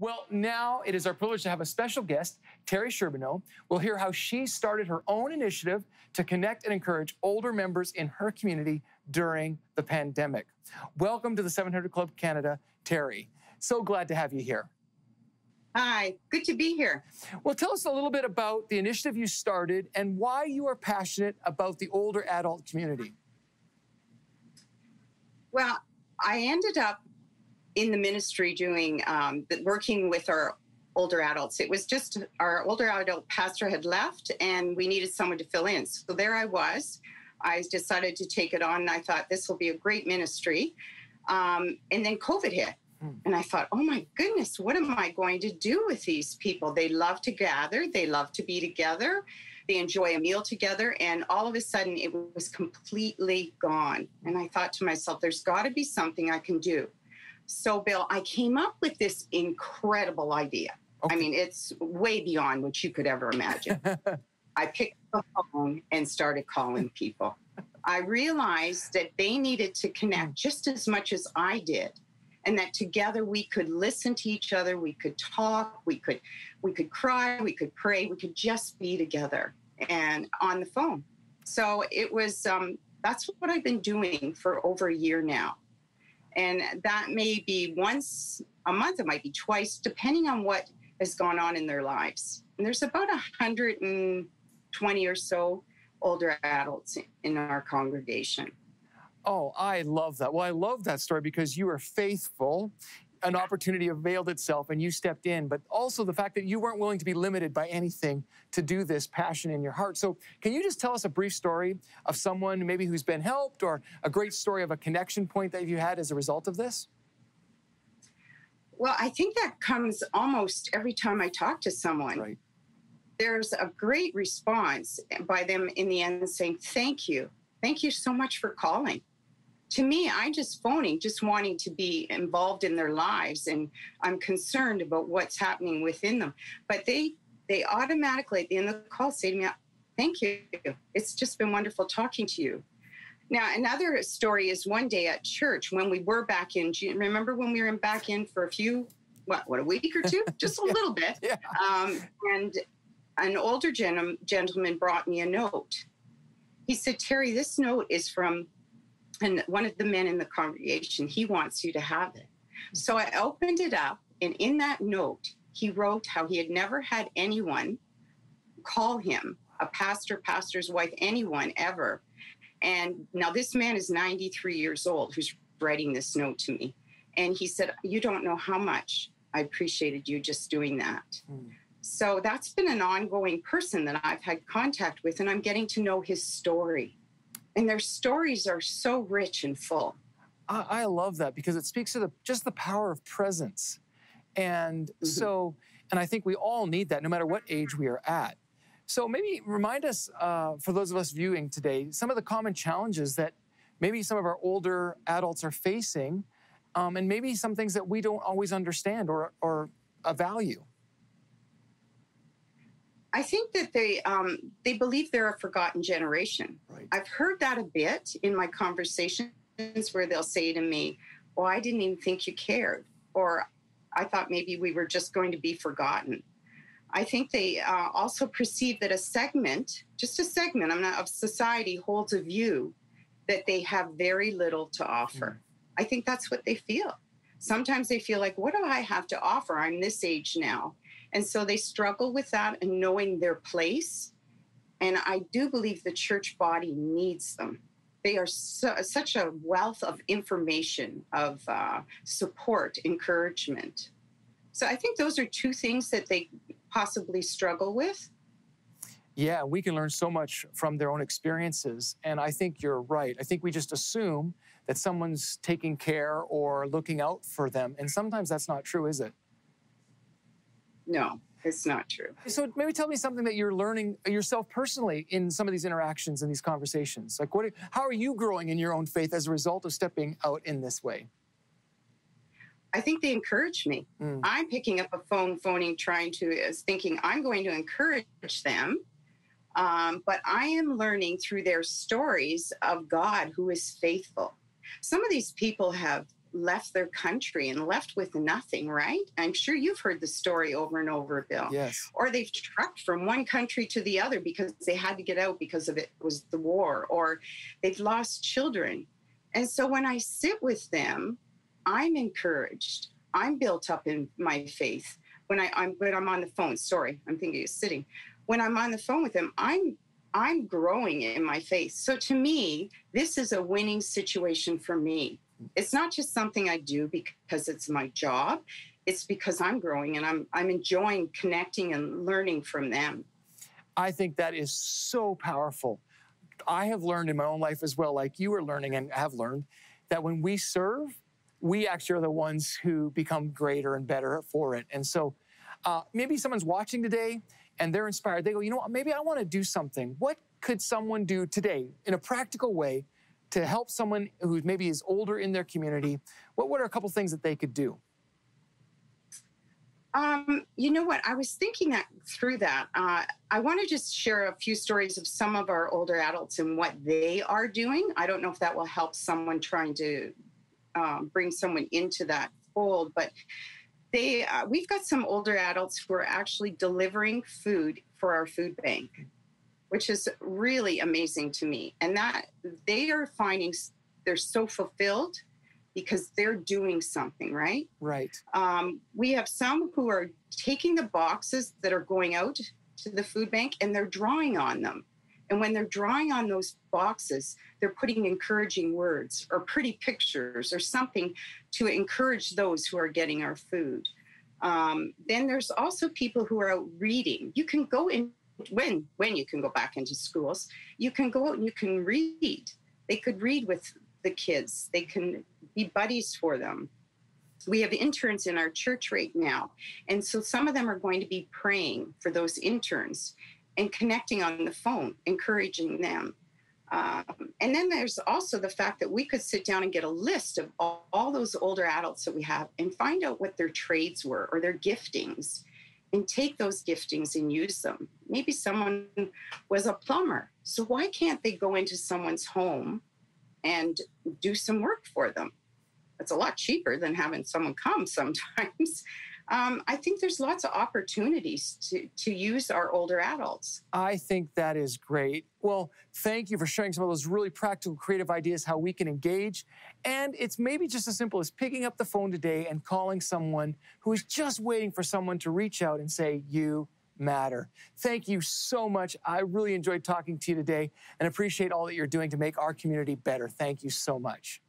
Well, now it is our privilege to have a special guest, Terrie Sherbino. We'll hear how she started her own initiative to connect and encourage older members in her community during the pandemic. Welcome to the 700 Club Canada, Terrie. So glad to have you here. Hi, good to be here. Well, tell us a little bit about the initiative you started and why you are passionate about the older adult community. Well, I ended up in the ministry doing, working with our older adults. It was just our older adult pastor had left and we needed someone to fill in. So there I was. I decided to take it on and I thought this will be a great ministry. And then COVID hit. And I thought, oh my goodness, what am I going to do with these people? They love to gather. They love to be together. They enjoy a meal together. And all of a sudden, it was completely gone. And I thought to myself, there's got to be something I can do. So, Bill, I came up with this incredible idea. Okay. I mean, it's way beyond what you could ever imagine. I picked up the phone and started calling people. I realized that they needed to connect just as much as I did. And that together we could listen to each other, we could talk, we could cry, we could pray, we could just be together and on the phone. So it was, that's what I've been doing for over a year now. And that may be once a month, it might be twice, depending on what has gone on in their lives. And there's about 120 or so older adults in our congregation. Oh, I love that. Well, I love that story because you were faithful. An opportunity availed itself and you stepped in, but also the fact that you weren't willing to be limited by anything to do this passion in your heart. So can you just tell us a brief story of someone maybe who's been helped or a great story of a connection point that you had as a result of this? Well, I think that comes almost every time I talk to someone. Right. There's a great response by them in the end saying, thank you. Thank you so much for calling. To me, I'm just phoning, just wanting to be involved in their lives, and I'm concerned about what's happening within them. But they automatically, at the end of the call, say to me, thank you. It's just been wonderful talking to you. Now, another story is one day at church when we were back in, do you remember when we were back in for a few, what a week or two? Just a little bit. Yeah. And an older gentleman brought me a note. He said, Terrie, this note is from and one of the men in the congregation, he wants you to have it. So I opened it up, and in that note, he wrote how he had never had anyone call him, a pastor, pastor's wife, anyone ever. And now this man is 93 years old who's writing this note to me. And he said, you don't know how much I appreciated you just doing that. Mm. So that's been an ongoing person that I've had contact with, and I'm getting to know his story. And their stories are so rich and full. I love that because it speaks to just the power of presence. And so I think we all need that no matter what age we are at. So maybe remind us, for those of us viewing today, some of the common challenges that maybe some of our older adults are facing, and maybe some things that we don't always understand or value. I think that they believe they're a forgotten generation. Right. I've heard that a bit in my conversations where they'll say to me, well, I didn't even think you cared, or I thought maybe we were just going to be forgotten. I think they also perceive that a segment, just a segment of society holds a view that they have very little to offer. Mm. I think that's what they feel. Sometimes they feel like, what do I have to offer? I'm this age now. And so they struggle with that and knowing their place. And I do believe the church body needs them. They are such a wealth of information, of support, encouragement. So I think those are two things that they possibly struggle with. Yeah, we can learn so much from their own experiences. And I think you're right. I think we just assume that someone's taking care or looking out for them. And sometimes that's not true, is it? No, it's not true. So maybe tell me something that you're learning yourself personally in some of these interactions and these conversations. Like, how are you growing in your own faith as a result of stepping out in this way? I think they encourage me. Mm. I'm picking up a phone, phoning, thinking I'm going to encourage them. But I am learning through their stories of God who is faithful. Some of these people have left their country and left with nothing, right? I'm sure you've heard the story over and over, Bill. Yes. Or they've trucked from one country to the other because they had to get out because of it was the war, or they've lost children. And so when I sit with them, I'm encouraged. I'm built up in my faith. When I'm on the phone, sorry, I'm thinking of sitting. When I'm on the phone with them, I'm growing in my faith. So to me, this is a winning situation for me. It's not just something I do because it's my job. It's because I'm growing and I'm enjoying connecting and learning from them. I think that is so powerful. I have learned in my own life as well, like you are learning and have learned, that when we serve, we actually are the ones who become greater and better for it. And so maybe someone's watching today and they're inspired. They go, you know what, maybe I want to do something. What could someone do today in a practical way to help someone who maybe is older in their community? What are a couple things that they could do? You know what, I was thinking through that. I want to just share a few stories of some of our older adults and what they are doing. I don't know if that will help someone trying to bring someone into that fold, but we've got some older adults who are actually delivering food for our food bank, which is really amazing to me. And that they are finding they're so fulfilled because they're doing something, right? Right. We have some who are taking the boxes that are going out to the food bank and they're drawing on them. And when they're drawing on those boxes, they're putting encouraging words or pretty pictures or something to encourage those who are getting our food. Then there's also people who are out reading. You can go in. When you can go back into schools, you can go out and you can read. They could read with the kids. They can be buddies for them. We have interns in our church right now. And so some of them are going to be praying for those interns and connecting on the phone, encouraging them. And then there's also the fact that we could sit down and get a list of all those older adults that we have and find out what their trades were or their giftings, and take those giftings and use them. Maybe someone was a plumber. So why can't they go into someone's home and do some work for them? That's a lot cheaper than having someone come sometimes. I think there's lots of opportunities to use our older adults. I think that is great. Well, thank you for sharing some of those really practical, creative ideas, how we can engage. And it's maybe just as simple as picking up the phone today and calling someone who is just waiting for someone to reach out and say, you matter. Thank you so much. I really enjoyed talking to you today and appreciate all that you're doing to make our community better. Thank you so much.